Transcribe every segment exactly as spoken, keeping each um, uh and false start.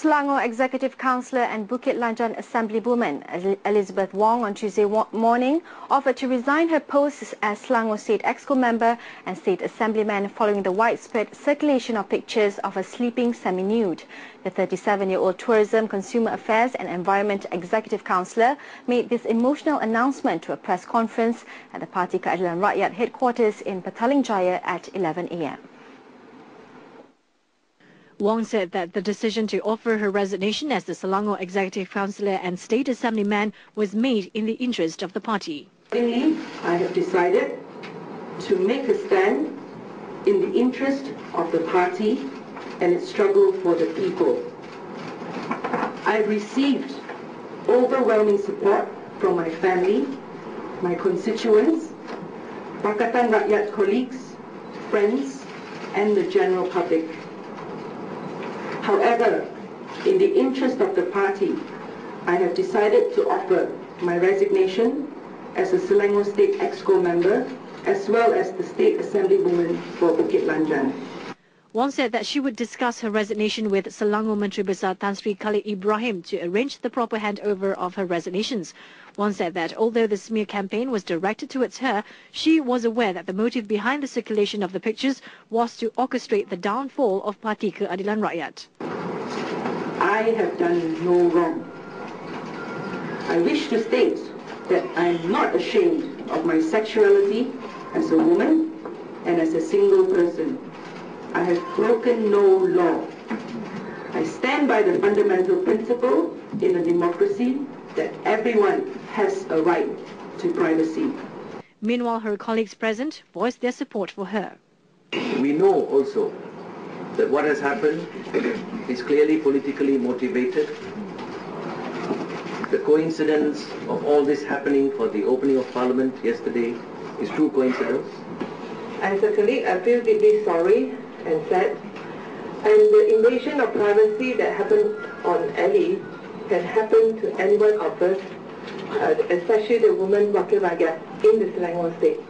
Selangor Executive Councillor and Bukit Lanjan Assemblywoman Elizabeth Wong on Tuesday morning offered to resign her post as Selangor State Exco member and State Assemblyman following the widespread circulation of pictures of her sleeping semi-nude. The thirty-seven-year-old Tourism, Consumer Affairs and Environment Executive Councillor made this emotional announcement to a press conference at the Parti Keadilan Rakyat headquarters in Pataling Jaya at eleven a m Wong said that the decision to offer her resignation as the Selangor Executive Councillor and State Assemblyman was made in the interest of the party. Accordingly, I have decided to make a stand in the interest of the party and its struggle for the people. I received overwhelming support from my family, my constituents, Pakatan Rakyat colleagues, friends, and the general public. However, in the interest of the party, I have decided to offer my resignation as a Selangor State Exco member as well as the State Assemblywoman for Bukit Lanjan. Wong said that she would discuss her resignation with Selangor Menteri Besar Tan Sri Khalid Ibrahim to arrange the proper handover of her resignations. Wong said that although the smear campaign was directed towards her, she was aware that the motive behind the circulation of the pictures was to orchestrate the downfall of Parti Keadilan Rakyat. I have done no wrong. I wish to state that I am not ashamed of my sexuality as a woman and as a single person. I have broken no law. I stand by the fundamental principle in a democracy that everyone has a right to privacy. Meanwhile, her colleagues present voiced their support for her. We know also that what has happened is clearly politically motivated. The coincidence of all this happening for the opening of Parliament yesterday is true coincidence. As a colleague, I feel deeply sorry and sad, and the invasion of privacy that happened on Ali can happen to any one of us, uh, especially the woman Wakil Rakyat in the Selangor State.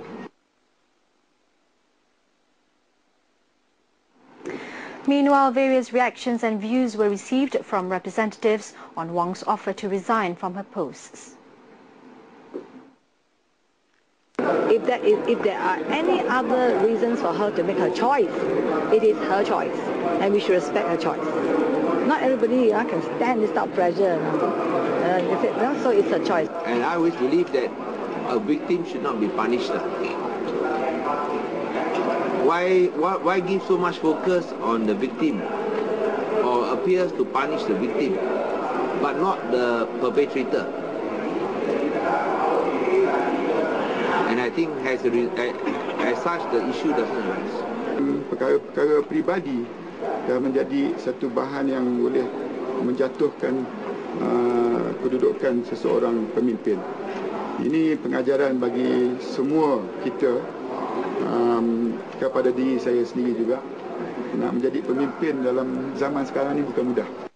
Meanwhile, various reactions and views were received from representatives on Wong's offer to resign from her posts. If there, is, if there are any other reasons for her to make her choice, it is her choice, and we should respect her choice. Not everybody uh, can stand this type of pressure, uh, is it? No, so it's her choice. And I always believe that a victim should not be punished. Why, why, why give so much focus on the victim, or appears to punish the victim, but not the perpetrator? And I think as, a, as such the issue doesn't arise. Perkara-perkara peribadi dah menjadi satu bahan yang boleh menjatuhkan uh, kedudukan seseorang pemimpin. Ini pengajaran bagi semua kita, um, kepada diri saya sendiri juga. Nak menjadi pemimpin dalam zaman sekarang ini bukan mudah.